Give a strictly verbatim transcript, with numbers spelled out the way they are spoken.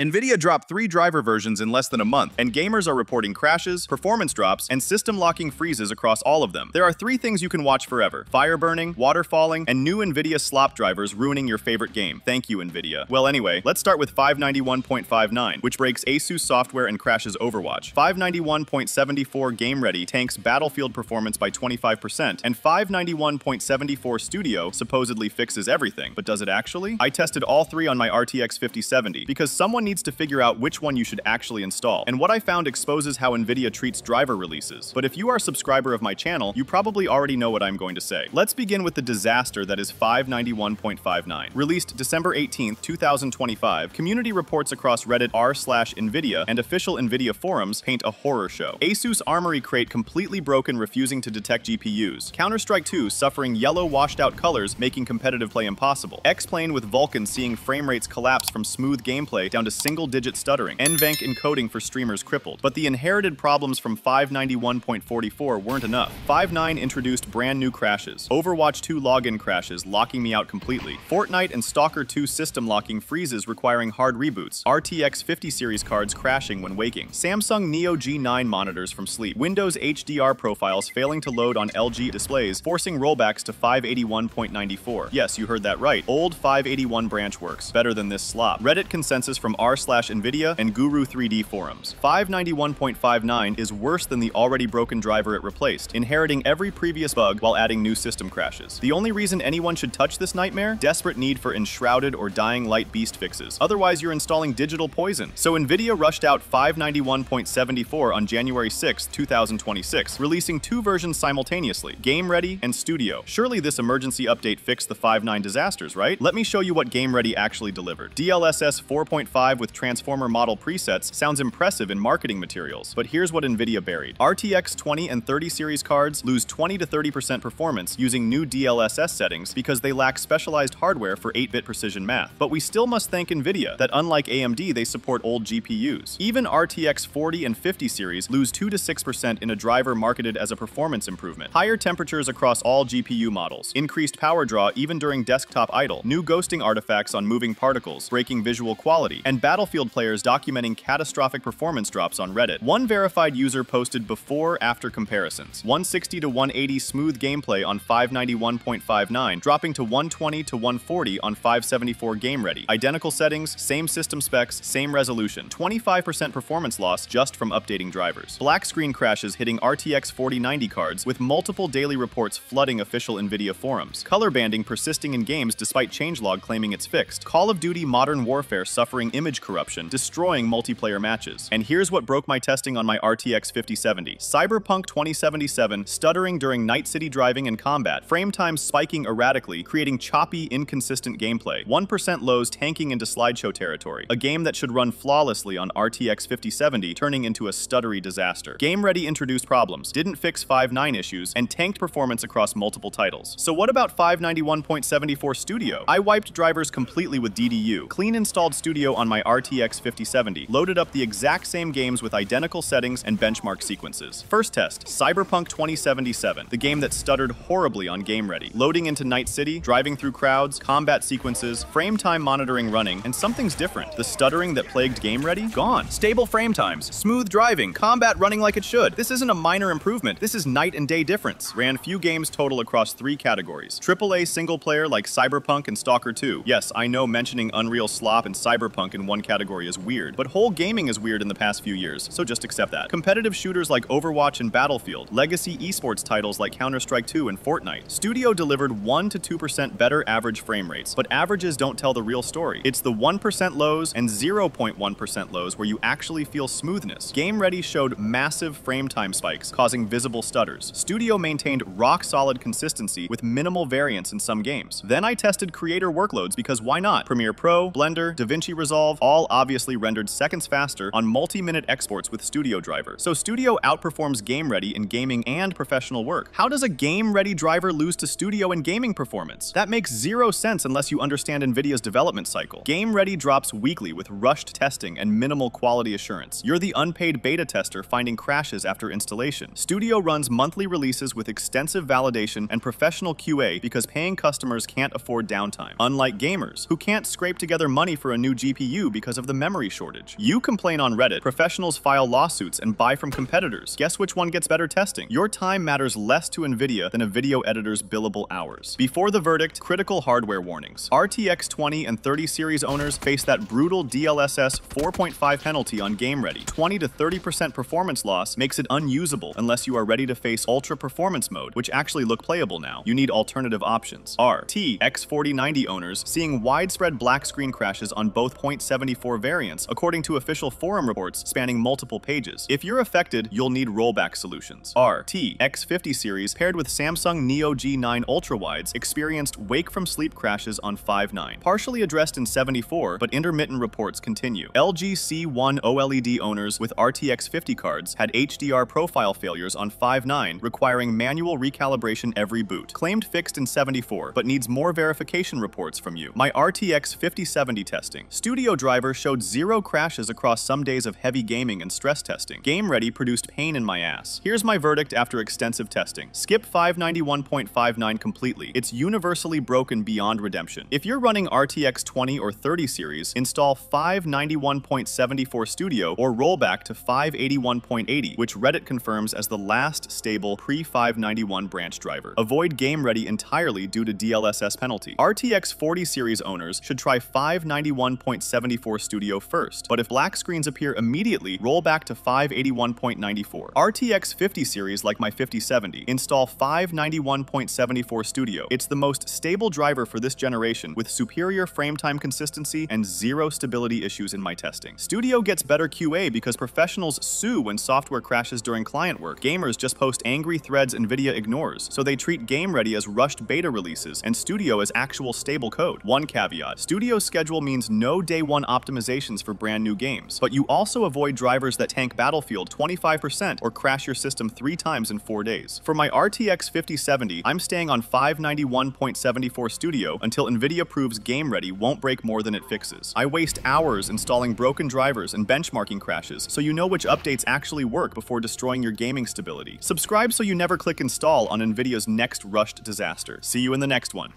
NVIDIA dropped three driver versions in less than a month, and gamers are reporting crashes, performance drops, and system locking freezes across all of them. There are three things you can watch forever: fire burning, water falling, and new NVIDIA slop drivers ruining your favorite game. Thank you, NVIDIA. Well, anyway, let's start with five ninety-one point five nine, which breaks ASUS software and crashes Overwatch. five ninety-one point seventy-four Game Ready tanks Battlefield performance by twenty-five percent, and five ninety-one point seventy-four Studio supposedly fixes everything. But does it actually? I tested all three on my R T X fifty seventy, because someone needs to figure out which one you should actually install, and what I found exposes how NVIDIA treats driver releases. But if you are a subscriber of my channel, you probably already know what I'm going to say. Let's begin with the disaster that is five ninety-one point five nine. Released December eighteenth two thousand twenty-five, community reports across Reddit r slash NVIDIA and official NVIDIA forums paint a horror show. ASUS Armoury Crate completely broken, refusing to detect G P Us. Counter-Strike two suffering yellow washed-out colors, making competitive play impossible. X-Plane with Vulcan seeing frame rates collapse from smooth gameplay down to single-digit stuttering. NVENC encoding for streamers crippled. But the inherited problems from five ninety-one point forty-four weren't enough. five nine introduced brand new crashes. Overwatch two login crashes, locking me out completely. Fortnite and S T A L K E R two system locking freezes requiring hard reboots. R T X fifty series cards crashing when waking. Samsung Neo G nine monitors from sleep. Windows H D R profiles failing to load on L G displays, forcing rollbacks to five eighty-one point ninety-four. Yes, you heard that right. Old five eighty-one branch works. Better than this slop. Reddit consensus from r slash NVIDIA and Guru three D forums. five ninety-one point five nine is worse than the already broken driver it replaced, inheriting every previous bug while adding new system crashes. The only reason anyone should touch this nightmare? Desperate need for enshrouded or dying light beast fixes. Otherwise, you're installing digital poison. So NVIDIA rushed out five ninety-one point seventy-four on January sixth two thousand twenty-six, releasing two versions simultaneously, Game Ready and Studio. Surely this emergency update fixed the five nine disasters, right? Let me show you what Game Ready actually delivered. D L S S four point five with Transformer model presets sounds impressive in marketing materials, but here's what NVIDIA buried. R T X twenty and thirty series cards lose twenty to thirty percent performance using new D L S S settings because they lack specialized hardware for eight bit precision math. But we still must thank NVIDIA that unlike A M D, they support old G P Us. Even R T X forty and fifty series lose two to six percent in a driver marketed as a performance improvement. Higher temperatures across all G P U models, increased power draw even during desktop idle, new ghosting artifacts on moving particles, breaking visual quality, and Battlefield players documenting catastrophic performance drops on Reddit. One verified user posted before-after comparisons. one sixty to one eighty smooth gameplay on five ninety-one point five nine, dropping to one twenty to one forty on five seventy-four Game Ready. Identical settings, same system specs, same resolution. twenty-five percent performance loss just from updating drivers. Black screen crashes hitting R T X forty ninety cards, with multiple daily reports flooding official NVIDIA forums. Color banding persisting in games despite changelog claiming it's fixed. Call of Duty Modern Warfare suffering image corruption, destroying multiplayer matches. And here's what broke my testing on my R T X fifty seventy. Cyberpunk twenty seventy-seven stuttering during night city driving and combat, frame time spiking erratically, creating choppy, inconsistent gameplay. one percent lows tanking into slideshow territory. A game that should run flawlessly on R T X fifty seventy turning into a stuttery disaster. Game Ready introduced problems, didn't fix five nine issues, and tanked performance across multiple titles. So what about five ninety-one point seventy-four Studio? I wiped drivers completely with D D U. Clean installed Studio on on my R T X fifty seventy, loaded up the exact same games with identical settings and benchmark sequences. First test, Cyberpunk twenty seventy-seven, the game that stuttered horribly on Game Ready, loading into Night City, driving through crowds, combat sequences, frame time monitoring running, and something's different. The stuttering that plagued Game Ready? Gone. Stable frame times, smooth driving, combat running like it should. This isn't a minor improvement, this is night and day difference. Ran few games total across three categories. triple A single player like Cyberpunk and S T A L K E R two. Yes, I know mentioning Unreal slop and Cyberpunk in one category is weird, but whole gaming is weird in the past few years, so just accept that. Competitive shooters like Overwatch and Battlefield, legacy esports titles like Counter-Strike two and Fortnite. Studio delivered one to two percent better average frame rates, but averages don't tell the real story. It's the one percent lows and zero point one percent lows where you actually feel smoothness. Game Ready showed massive frame time spikes, causing visible stutters. Studio maintained rock-solid consistency with minimal variance in some games. Then I tested creator workloads because why not? Premiere Pro, Blender, DaVinci Resolve, all obviously rendered seconds faster on multi-minute exports with Studio driver. So Studio outperforms Game Ready in gaming and professional work. How does a Game Ready driver lose to Studio in gaming performance? That makes zero sense unless you understand NVIDIA's development cycle. Game Ready drops weekly with rushed testing and minimal quality assurance. You're the unpaid beta tester finding crashes after installation. Studio runs monthly releases with extensive validation and professional Q A because paying customers can't afford downtime. Unlike gamers, who can't scrape together money for a new G P U, two because of the memory shortage. You complain on Reddit, professionals file lawsuits and buy from competitors. Guess which one gets better testing? Your time matters less to NVIDIA than a video editor's billable hours. Before the verdict, critical hardware warnings. R T X twenty and thirty series owners face that brutal D L S S four point five penalty on GameReady. twenty to thirty percent performance loss makes it unusable unless you are ready to face ultra performance mode, which actually look playable now. You need alternative options. R T X forty ninety owners seeing widespread black screen crashes on both zero point seven four variants, according to official forum reports spanning multiple pages. If you're affected, you'll need rollback solutions. R T X fifty series paired with Samsung Neo G nine ultrawides experienced wake from sleep crashes on five nine, partially addressed in seventy-four, but intermittent reports continue. L G C one OLED owners with R T X fifty cards had H D R profile failures on five nine, requiring manual recalibration every boot. Claimed fixed in seventy-four, but needs more verification reports from you. My R T X fifty seventy testing. Studio Driver showed zero crashes across some days of heavy gaming and stress testing. GameReady produced pain in my ass. Here's my verdict after extensive testing. Skip five ninety-one point five nine completely. It's universally broken beyond redemption. If you're running R T X twenty or thirty series, install five ninety-one point seven four Studio or rollback to five eighty-one point eighty, which Reddit confirms as the last stable pre five ninety-one branch driver. Avoid GameReady entirely due to D L S S penalty. R T X forty series owners should try five ninety-one point seven four Studio first, but if black screens appear immediately, roll back to five eighty-one point nine four. R T X fifty series, like my fifty seventy, install five ninety-one point seven four Studio. It's the most stable driver for this generation, with superior frame time consistency and zero stability issues in my testing. Studio gets better Q A because professionals sue when software crashes during client work. Gamers just post angry threads NVIDIA ignores, so they treat GameReady as rushed beta releases and Studio as actual stable code. One caveat: Studio's schedule means no day one optimizations for brand new games, but you also avoid drivers that tank Battlefield twenty-five percent or crash your system three times in four days. For my R T X fifty seventy, I'm staying on five ninety-one point seven four Studio until NVIDIA proves GameReady won't break more than it fixes. I waste hours installing broken drivers and benchmarking crashes, so you know which updates actually work before destroying your gaming stability. Subscribe so you never click install on NVIDIA's next rushed disaster. See you in the next one.